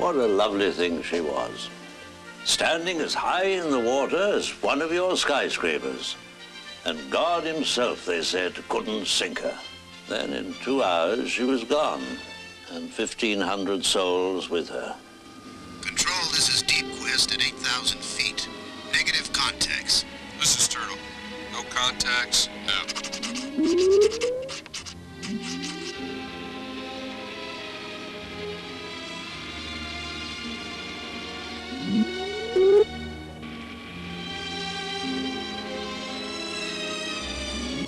What a lovely thing she was, standing as high in the water as one of your skyscrapers. And God himself, they said, couldn't sink her. Then in 2 hours, she was gone, and 1,500 souls with her. Control, this is Deep Quest at 8,000 feet. Negative contacts. This is Turtle. No contacts, no.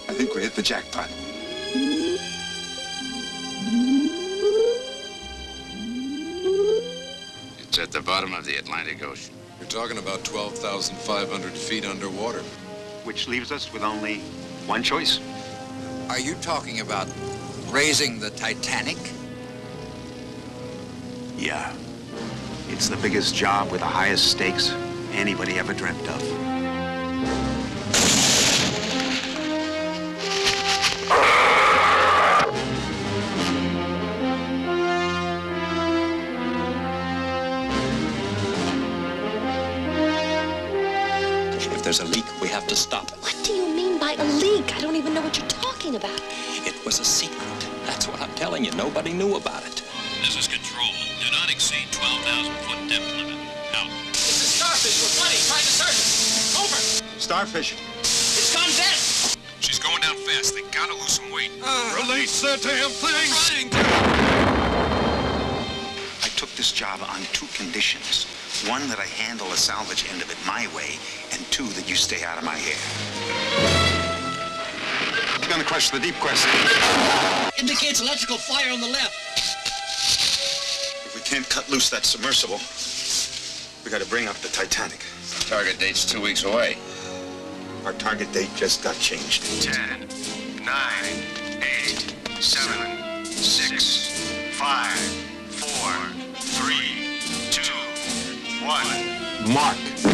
I think we hit the jackpot. It's at the bottom of the Atlantic Ocean. You're talking about 12,500 feet underwater. Which leaves us with only one choice. Are you talking about raising the Titanic? Yeah. It's the biggest job with the highest stakes anybody ever dreamt of. If there's a leak, we have to stop it. What do you mean by a leak? I don't even know what you're talking about. It was a secret. That's what I'm telling you. Nobody knew about it. This is Control. Do not exceed 12,000-foot depth limit. Out. This is Starfish. We're flooding. Try the surface. Over. Starfish. It's gone dead. She's going down fast. They gotta lose some weight. Release that damn thing. I took this job on 2 conditions. One, that I handle the salvage end of it my way, and 2, that you stay out of my hair. It's gonna crush the Deep Quest. Indicates electrical fire on the left. If we can't cut loose that submersible, we gotta bring up the Titanic. Target date's 2 weeks away. Our target date just got changed. 10, 9, 8, 7, 6, 5, 4, 3, 2, 1. Mark.